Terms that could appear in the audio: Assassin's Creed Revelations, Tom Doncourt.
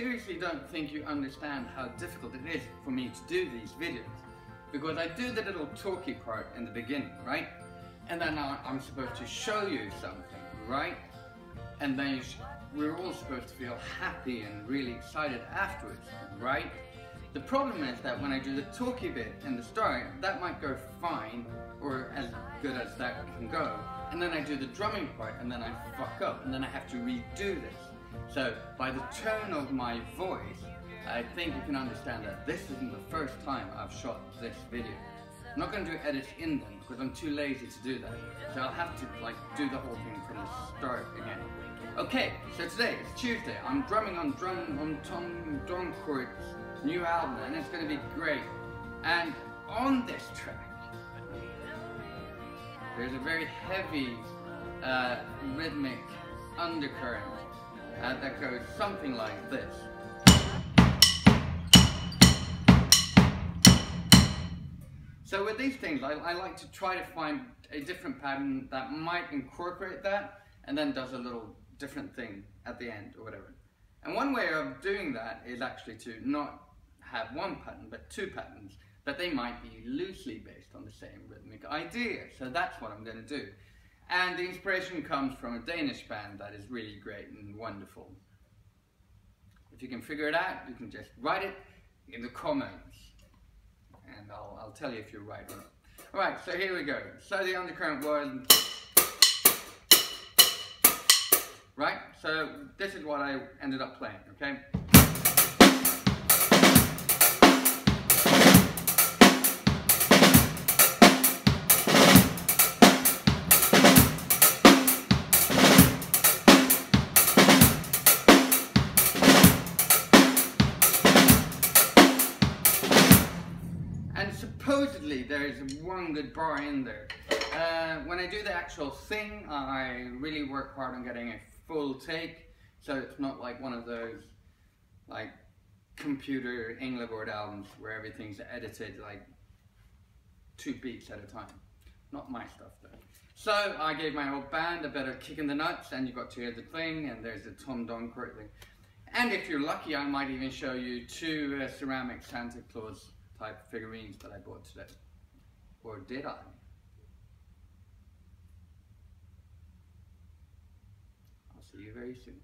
seriously don't think you understand how difficult it is for me to do these videos, because I do the little talky part in the beginning, right? And then I'm supposed to show you something, right? And then we're all supposed to feel happy and really excited afterwards, right? The problem is that when I do the talky bit in the start, that might go fine, or as good as that can go, and then I do the drumming part, and then I fuck up, and then I have to redo this. So, by the tone of my voice, I think you can understand that this isn't the first time I've shot this video. I'm not going to do edits in them, because I'm too lazy to do that, so I'll have to, like, do the whole thing from the start again. Okay, so today, it's Tuesday, I'm drumming on Tom Doncourt's new album, and it's going to be great. And on this track, there's a very heavy rhythmic undercurrent that goes something like this. So with these things, I like to try to find a different pattern that might incorporate that, and then does a little different thing at the end or whatever. And one way of doing that is actually to not have one pattern, but two patterns, but they might be loosely based on the same rhythmic idea. So that's what I'm going to do. And the inspiration comes from a Danish band that is really great and wonderful. If you can figure it out, you can just write it in the comments, and I'll tell you if you're right or not. Alright, so here we go. So the undercurrent was... right? So this is what I ended up playing, okay? And supposedly there is one good bar in there. When I do the actual thing, I really work hard on getting a full take, so it's not like one of those like computer Englebord albums where everything's edited like 2 beats at a time. Not my stuff though. So I gave my old band a better kick in the nuts, and you got to hear the thing, and there's the Tom Doncourt thing. And if you're lucky, I might even show you 2 ceramic Santa Claus type figurines that I bought today. Or did I? See you very soon.